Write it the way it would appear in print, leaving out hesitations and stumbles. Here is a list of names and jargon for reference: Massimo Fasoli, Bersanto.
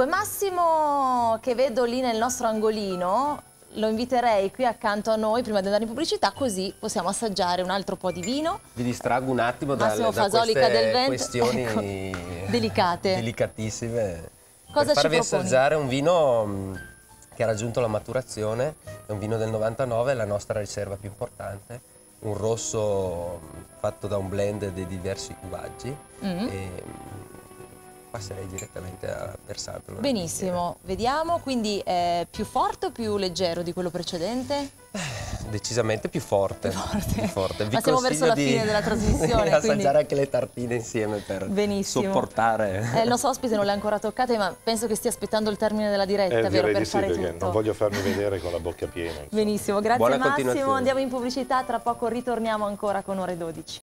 Dunque, Massimo, che vedo lì nel nostro angolino, lo inviterei qui accanto a noi prima di andare in pubblicità, così possiamo assaggiare un altro po' di vino. Vi distraggo un attimo da queste questioni, ecco, delicate, delicatissime. Cosa per farvi assaggiare un vino che ha raggiunto la maturazione, è un vino del 99, la nostra riserva più importante, un rosso fatto da un blend di diversi cuvaggi. E passerei direttamente a Bersanto. Benissimo, vediamo, quindi è più forte o più leggero di quello precedente? Decisamente più forte. Più forte. Ma siamo verso la fine della trasmissione. Quindi assaggiare anche le tartine insieme per sopportare. Il nostro ospite non le ha ancora toccate, ma penso che stia aspettando il termine della diretta, vero? Per fare tutto. Non voglio farmi vedere con la bocca piena. Insomma. Benissimo, grazie Massimo. Andiamo in pubblicità, tra poco ritorniamo ancora con Ore 12.